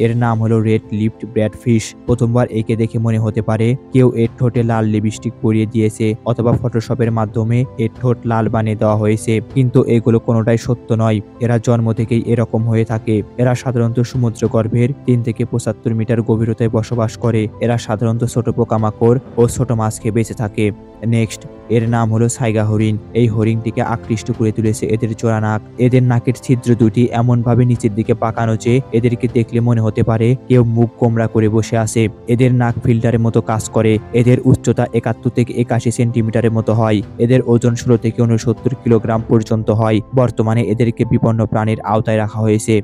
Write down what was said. एर नाम hello red lift ब्रैडफिश। प्रथमबार एके देखे मने होते पारे केउ एर ठोटे लाल लिपस्टिक परिये दिएछे अथवा फोटोशपेर माध्यमे एर ठोट लाल बानिये देওয়া হয়েছে, কিন্তু এগুলো কোনোটাই সত্য নয়। এরা জন্ম থেকেই এরকম হয়ে থাকে। এরা সাধারণত সমুদ্র গর্ভের ৩ থেকে ৭৫ মিটার গভীরতায় বসবাস করে। এরা সাধারণত ছোট পোকামাকড় ও ছোট মাছ খেয়ে বেঁচে থাকে। नेक्स्ट एर नाम हलो साइगा हरिण। ए हरिणटीके आकृष्ट करे तुलेछे एदेर चोरा नाक। एदेर नाकेर छिद्र दुटी एमन भावे नीचेर दिके पाकानो जे एदेरके देखले मने होते पारे केउ मुख कोमरा करे बसे आछे। एदेर नाक फिल्टारेर मतो काज करे। एदेर उच्चता ৭১ থেকে ৮১ सेंटीमिटारेर मतो हय। एदेर ओजन ১৬ থেকে ৬৯ किलोग्राम पर्यन्त हय। बर्तमाने एदेरके विपन्न प्राणीर आवताय राखा हयेछे।